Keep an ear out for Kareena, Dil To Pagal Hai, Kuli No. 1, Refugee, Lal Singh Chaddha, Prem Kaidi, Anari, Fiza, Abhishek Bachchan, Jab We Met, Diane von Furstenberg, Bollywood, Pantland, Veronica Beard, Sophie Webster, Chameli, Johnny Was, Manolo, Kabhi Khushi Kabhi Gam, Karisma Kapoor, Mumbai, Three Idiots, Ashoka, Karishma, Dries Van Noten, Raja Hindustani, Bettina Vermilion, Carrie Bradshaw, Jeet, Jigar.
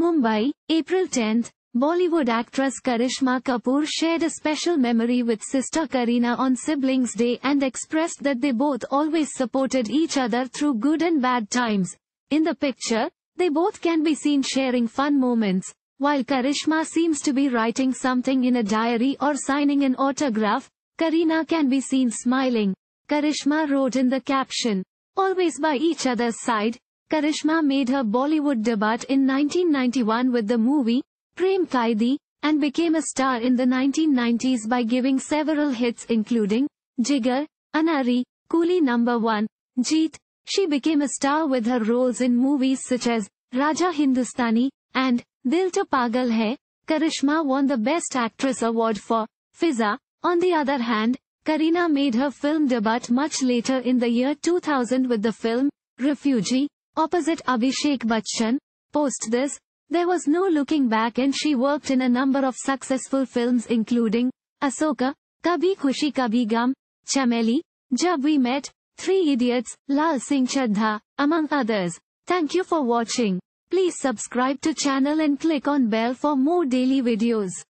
Mumbai, April 10, Bollywood actress Karisma Kapoor shared a special memory with sister Kareena on Siblings Day and expressed that they both always supported each other through good and bad times. In the picture, they both can be seen sharing fun moments, while Karishma seems to be writing something in a diary or signing an autograph. Kareena can be seen smiling. Karishma wrote in the caption, "Always by each other's side." Karishma made her Bollywood debut in 1991 with the movie Prem Kaidi, and became a star in the 1990s by giving several hits including Jigar, Anari, Kuli No. 1, Jeet. She became a star with her roles in movies such as Raja Hindustani and Dil To Pagal Hai. Karishma won the Best Actress award for Fiza. On the other hand, Kareena made her film debut much later in the year 2000 with the film Refugee, opposite Abhishek Bachchan. Post this, there was no looking back, and she worked in a number of successful films including Ashoka, Kabhi Khushi Kabhi Gam, Chameli, Jab We Met, Three Idiots, Lal Singh Chaddha, among others. Thank you for watching. Please subscribe to channel and click on bell for more daily videos.